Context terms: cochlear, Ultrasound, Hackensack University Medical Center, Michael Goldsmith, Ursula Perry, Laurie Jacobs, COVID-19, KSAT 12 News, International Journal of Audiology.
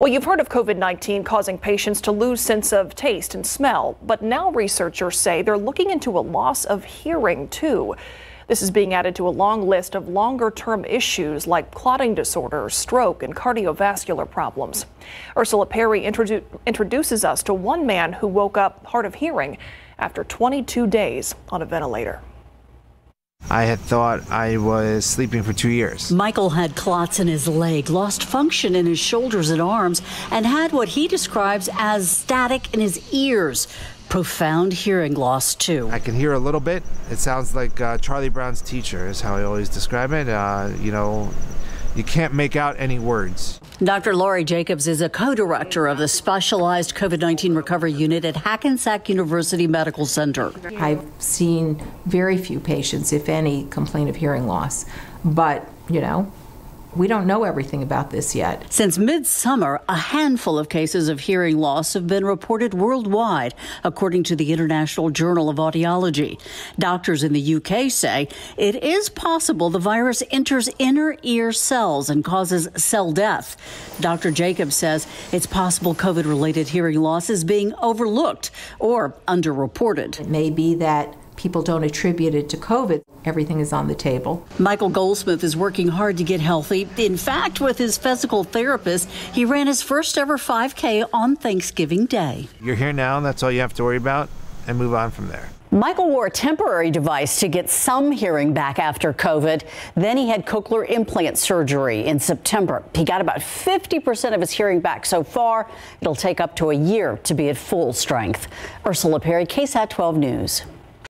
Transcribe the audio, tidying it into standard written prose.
Well, you've heard of COVID-19 causing patients to lose sense of taste and smell, but now researchers say they're looking into a loss of hearing too. This is being added to a long list of longer-term issues like clotting disorders, stroke, and cardiovascular problems. Ursula Perry introduces us to one man who woke up hard of hearing after 22 days on a ventilator. I had thought I was sleeping for 2 years. Michael had clots in his leg, lost function in his shoulders and arms, and had what he describes as static in his ears. Profound hearing loss, too. I can hear a little bit. It sounds like Charlie Brown's teacher is how I always describe it. You know, you can't make out any words. Dr. Laurie Jacobs is a co-director of the specialized COVID-19 recovery unit at Hackensack University Medical Center. I've seen very few patients, if any, complain of hearing loss, but, you know, we don't know everything about this yet. Since midsummer, a handful of cases of hearing loss have been reported worldwide, according to the International Journal of Audiology. Doctors in the UK say it is possible the virus enters inner ear cells and causes cell death. Dr. Jacobs says it's possible COVID-related hearing loss is being overlooked or underreported. It may be that people don't attribute it to COVID. Everything is on the table. Michael Goldsmith is working hard to get healthy. In fact, with his physical therapist, he ran his first ever 5K on Thanksgiving Day. You're here now, and that's all you have to worry about, and move on from there. Michael wore a temporary device to get some hearing back after COVID. Then he had cochlear implant surgery in September. He got about 50% of his hearing back so far. It'll take up to a year to be at full strength. Ursula Perry, KSAT 12 News.